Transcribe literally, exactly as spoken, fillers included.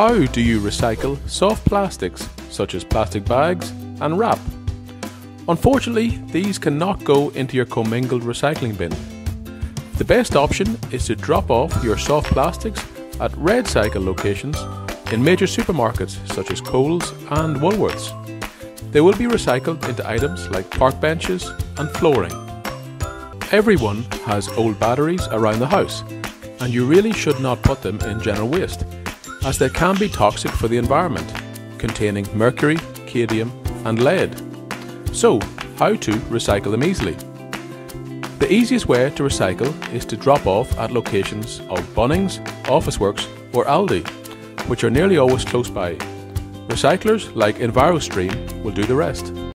How do you recycle soft plastics such as plastic bags and wrap? Unfortunately, these cannot go into your commingled recycling bin. The best option is to drop off your soft plastics at Redcycle locations in major supermarkets such as Coles and Woolworths. They will be recycled into items like park benches and flooring. Everyone has old batteries around the house, and you really should not put them in general waste, as they can be toxic for the environment, containing mercury, cadmium and lead. So, how to recycle them easily? The easiest way to recycle is to drop off at locations of Bunnings, Officeworks or Aldi, which are nearly always close by. Recyclers like EnviroStream will do the rest.